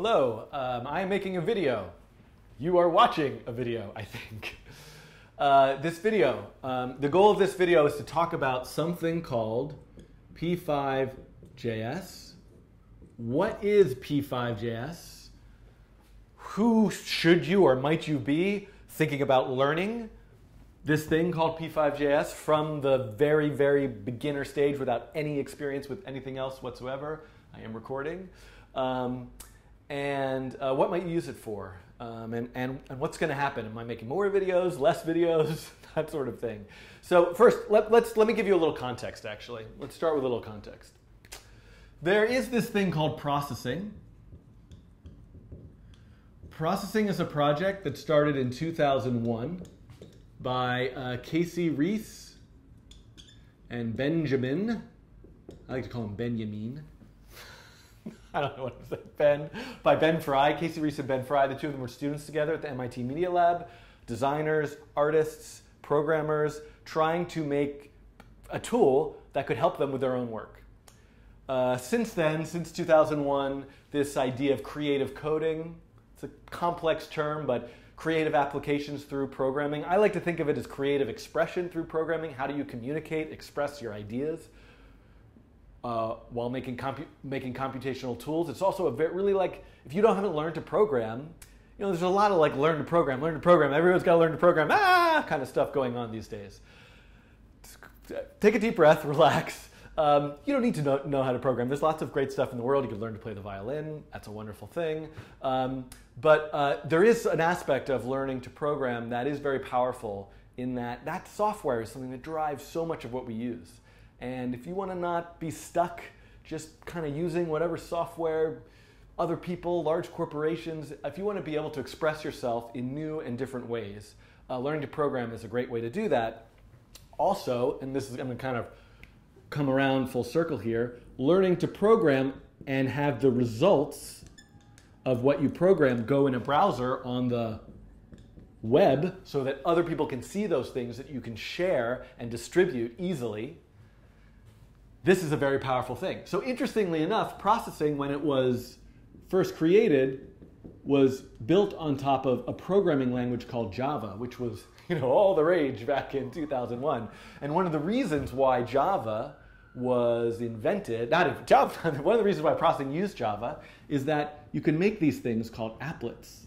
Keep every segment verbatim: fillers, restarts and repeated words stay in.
Hello, um, I'm making a video. You are watching a video, I think. Uh, this video, um, the goal of this video is to talk about something called p five dot j s. What is p five dot j s? Who should you or might you be thinking about learning this thing called p five dot j s from the very, very beginner stage without any experience with anything else whatsoever? I am recording. Um, and uh, what might you use it for? Um, and, and, and what's going to happen? Am I making more videos, less videos, that sort of thing? So first, let, let's, let me give you a little context, actually. Let's start with a little context. There is this thing called Processing. Processing is a project that started in two thousand one by uh, Casey Reas and Benjamin. I like to call him Benjamin. I don't know what it was, Ben, by Ben Fry, Casey Reas and Ben Fry. The two of them were students together at the M I T Media Lab, designers, artists, programmers, trying to make a tool that could help them with their own work. Uh, since then, since two thousand one, this idea of creative coding, it's a complex term, but creative applications through programming. I like to think of it as creative expression through programming. How do you communicate, express your ideas? Uh, while making, compu making computational tools. It's also a bit really like, if you don't haven't learned to program, you know, there's a lot of like learn to program, learn to program, everyone's got to learn to program, ah, kind of stuff going on these days. Take a deep breath, relax. Um, you don't need to know, know how to program. There's lots of great stuff in the world. You could learn to play the violin. That's a wonderful thing. Um, but uh, there is an aspect of learning to program that is very powerful in that that software is something that drives so much of what we use. And if you want to not be stuck just kind of using whatever software, other people, large corporations, if you want to be able to express yourself in new and different ways, uh, learning to program is a great way to do that. Also, and this is, I'm going to kind of come around full circle here, learning to program and have the results of what you program go in a browser on the web so that other people can see those things that you can share and distribute easily. This is a very powerful thing. So interestingly enough, Processing, when it was first created, was built on top of a programming language called Java, which was, you know, all the rage back in two thousand one. And one of the reasons why Java was invented, not Java, one of the reasons why Processing used Java is that you can make these things called applets.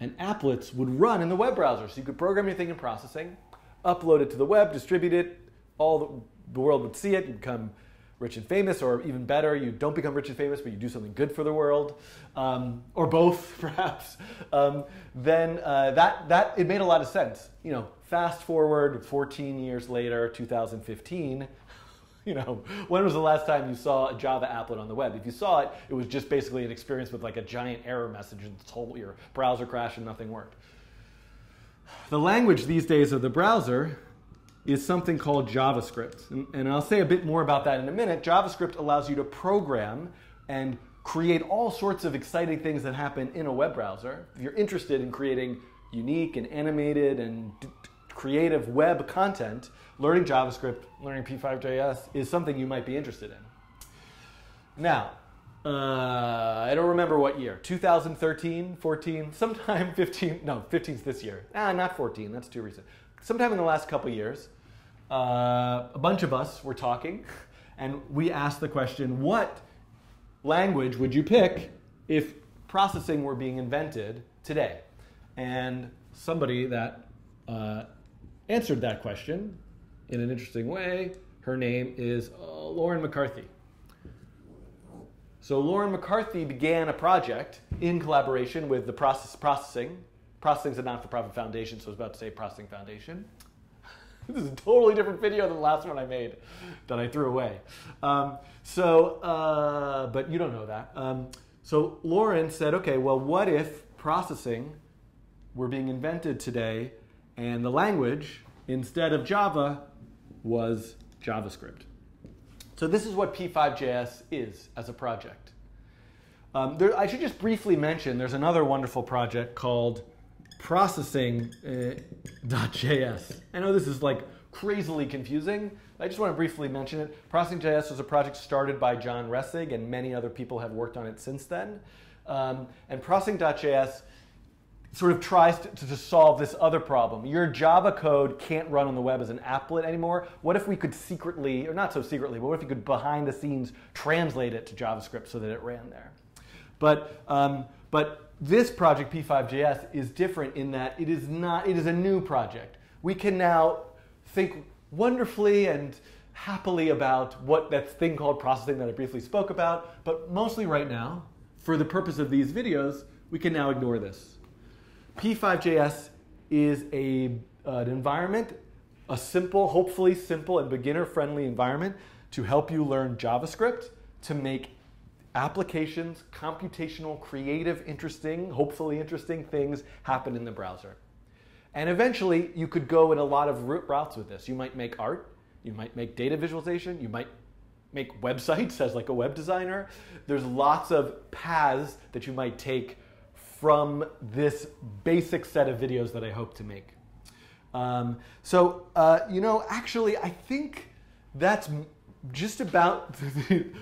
And applets would run in the web browser. So you could program your thing in Processing, upload it to the web, distribute it, all the The world would see it, you become rich and famous, or even better, you don't become rich and famous, but you do something good for the world, um, or both, perhaps, um, then uh, that, that, it made a lot of sense. You know, fast forward fourteen years later, two thousand fifteen, you know, when was the last time you saw a Java applet on the web? If you saw it, it was just basically an experience with like a giant error message and told your browser crashed and nothing worked. The language these days of the browser is something called JavaScript. And, and I'll say a bit more about that in a minute. JavaScript allows you to program and create all sorts of exciting things that happen in a web browser. If you're interested in creating unique and animated and d creative web content, learning JavaScript, learning p five dot j s is something you might be interested in. Now, uh, I don't remember what year, two thousand thirteen, fourteen, sometime fifteen, no, fifteen's this year. Ah, not fourteen, that's too recent. Sometime in the last couple years, uh, a bunch of us were talking, and we asked the question, what language would you pick if Processing were being invented today? And somebody that uh, answered that question in an interesting way, her name is uh, Lauren McCarthy. So Lauren McCarthy began a project in collaboration with the process Processing. Processing's a not-for-profit foundation, so I was about to say Processing Foundation. This is a totally different video than the last one I made that I threw away. Um, so, uh, but you don't know that. Um, so Lauren said, okay, well, what if Processing were being invented today and the language, instead of Java, was JavaScript? So this is what p five dot j s is as a project. Um, there, I should just briefly mention there's another wonderful project called Processing dot j s. Uh, I know this is like crazily confusing. I just want to briefly mention it. Processing dot j s was a project started by John Resig, and many other people have worked on it since then. Um, and Processing.js sort of tries to, to, to solve this other problem. Your Java code can't run on the web as an applet anymore. What if we could secretly, or not so secretly, but what if you could behind the scenes translate it to JavaScript so that it ran there? But, um, but this project, p five dot j s, is different in that it is not, it is a new project. We can now think wonderfully and happily about what that thing called processing that I briefly spoke about, but mostly right now, for the purpose of these videos, we can now ignore this. p five dot j s is a, uh, an environment, a simple, hopefully simple and beginner-friendly environment to help you learn JavaScript, to make applications, computational, creative, interesting, hopefully interesting things happen in the browser. And eventually, you could go in a lot of routes with this. You might make art. You might make data visualization. You might make websites as like a web designer. There's lots of paths that you might take from this basic set of videos that I hope to make. Um, so, uh, you know, actually, I think that's just about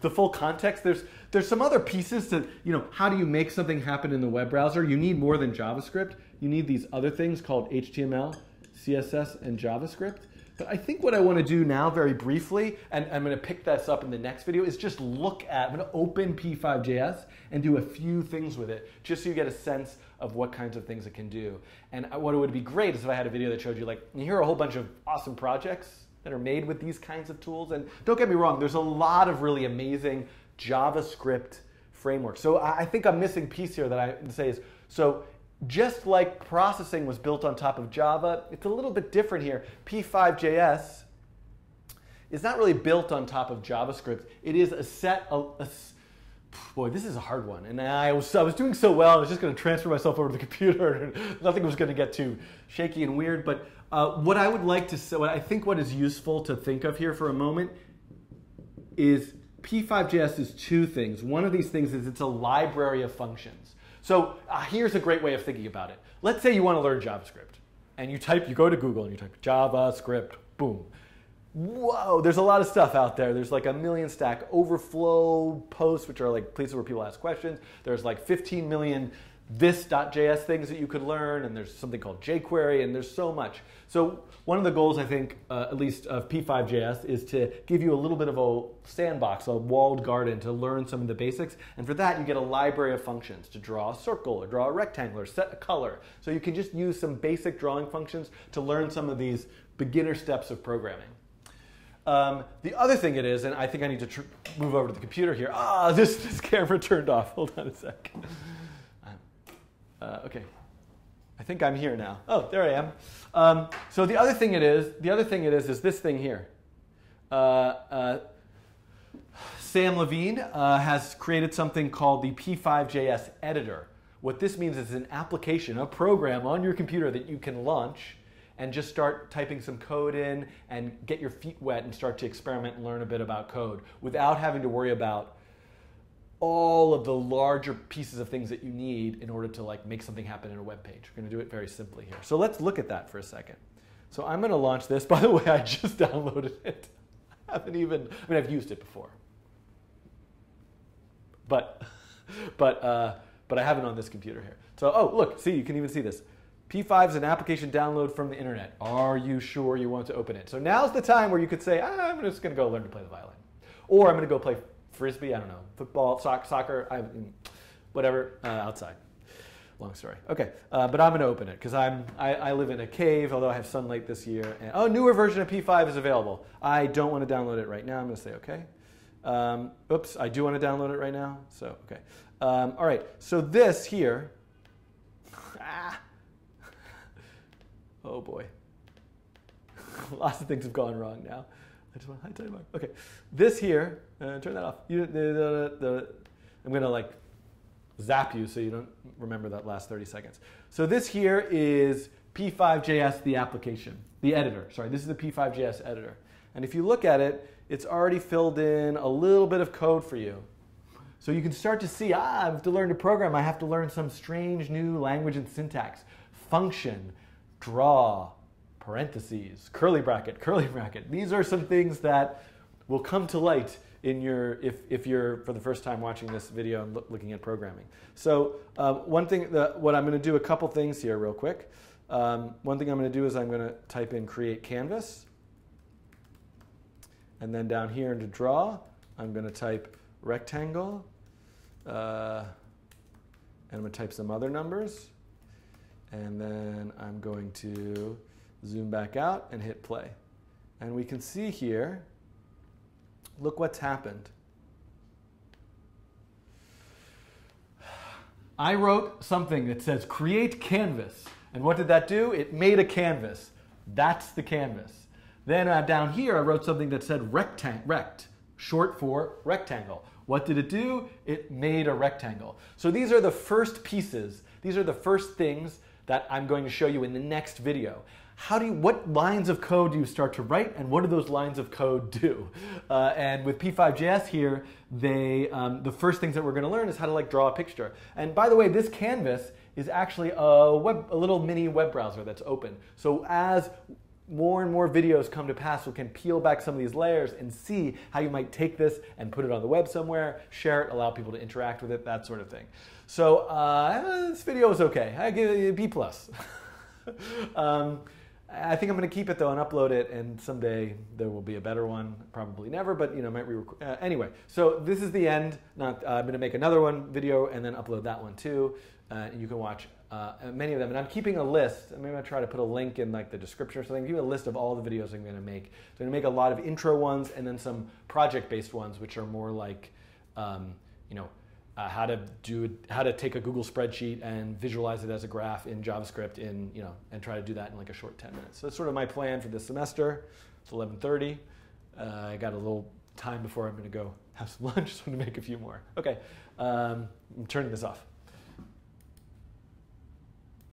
the full context. There's, there's some other pieces to, you know, how do you make something happen in the web browser? You need more than JavaScript. You need these other things called H T M L, C S S, and JavaScript. But I think what I want to do now very briefly, and I'm going to pick this up in the next video, is just look at, I'm going to open p five dot j s and do a few things with it, just so you get a sense of what kinds of things it can do. And what would be great is if I had a video that showed you, like, here are a whole bunch of awesome projects that are made with these kinds of tools. And don't get me wrong, there's a lot of really amazing JavaScript frameworks. So I think a missing piece here that I say is, so just like processing was built on top of Java, it's a little bit different here. p five dot j s is not really built on top of JavaScript. It is a set of, a, boy, this is a hard one. And I was, I was doing so well, I was just going to transfer myself over to the computer. And nothing was going to get too shaky and weird. But uh, what I would like to say, what I think what is useful to think of here for a moment is p five dot j s is two things. One of these things is it's a library of functions. So uh, here's a great way of thinking about it. Let's say you want to learn JavaScript. And you type, you go to Google and you type JavaScript, boom. Whoa, there's a lot of stuff out there. There's like a million Stack Overflow posts, which are like places where people ask questions. There's like fifteen million this.js things that you could learn. And there's something called jQuery. And there's so much. So one of the goals, I think, uh, at least of p five dot j s, is to give you a little bit of a sandbox, a walled garden to learn some of the basics. And for that, you get a library of functions to draw a circle or draw a rectangle or set a color. So you can just use some basic drawing functions to learn some of these beginner steps of programming. Um, the other thing it is, and I think I need to tr move over to the computer here. Ah, this, this camera turned off. Hold on a sec. Uh, okay, I think I'm here now. Oh, there I am. Um, so the other thing it is, the other thing it is, is this thing here. Uh, uh, Sam Levine uh, has created something called the p five dot j s editor. What this means is an application, a program on your computer that you can launch and just start typing some code in and get your feet wet and start to experiment and learn a bit about code without having to worry about all of the larger pieces of things that you need in order to like make something happen in a web page. We're going to do it very simply here. So let's look at that for a second. So I'm going to launch this. By the way, I just downloaded it. I haven't even, I mean, I've used it before. But, but, uh, but I haven't on this computer here. So, oh, look, see, you can even see this. p five is an application download from the internet. Are you sure you want to open it? So now's the time where you could say, ah, I'm just going to go learn to play the violin. Or I'm going to go play Frisbee, I don't know, football, soccer, I'm, whatever, uh, outside. Long story. Okay, uh, but I'm going to open it because I'm I, I live in a cave, although I have sunlight this year. And, oh, newer version of p five is available. I don't want to download it right now. I'm going to say okay. Um, oops, I do want to download it right now. So okay. Um, all right. So this here. Ah, oh boy. Lots of things have gone wrong now. I just want high time mark. Okay, this here, uh, turn that off. You, the, the, the, I'm gonna like zap you so you don't remember that last thirty seconds. So this here is p five dot j s, the application, the editor. Sorry, this is the p five dot j s editor. And if you look at it, it's already filled in a little bit of code for you. So you can start to see, ah, I have to learn to program. I have to learn some strange new language and syntax. Function, draw, parentheses, curly bracket, curly bracket. These are some things that will come to light in your, if, if you're for the first time watching this video and lo looking at programming. So um, one thing, the, what I'm going to do a couple things here real quick. Um, one thing I'm going to do is I'm going to type in create canvas. And then down here into draw, I'm going to type rectangle. Uh, and I'm going to type some other numbers. And then I'm going to zoom back out and hit play. And we can see here, look what's happened. I wrote something that says create canvas. And what did that do? It made a canvas. That's the canvas. Then uh, down here, I wrote something that said rectangle, rect, short for rectangle. What did it do? It made a rectangle. So these are the first pieces. These are the first things that I'm going to show you in the next video. How do you, what lines of code do you start to write, and what do those lines of code do? Uh, and with p five dot j s here, they, um, the first things that we're going to learn is how to like draw a picture. And by the way, this canvas is actually a, web, a little mini web browser that's open. So as more and more videos come to pass, we can peel back some of these layers and see how you might take this and put it on the web somewhere, share it, allow people to interact with it, that sort of thing. So uh, this video is okay. I give it a B plus. um, I think I'm going to keep it though and upload it, and someday there will be a better one. Probably never, but you know, might re-record. Uh, anyway, so this is the end. Not, uh, I'm going to make another one video and then upload that one too. Uh, you can watch uh, many of them, and I'm keeping a list. I'm going to try to put a link in like the description or something. Give you a list of all the videos I'm going to make. So I'm going to make a lot of intro ones, and then some project-based ones, which are more like, um, you know, uh, how to do how to take a Google spreadsheet and visualize it as a graph in JavaScript, in you know, and try to do that in like a short ten minutes. So that's sort of my plan for this semester. It's eleven thirty. Uh, I got a little time before I'm going to go have some lunch, so I'm going to make a few more. Okay, um, I'm turning this off.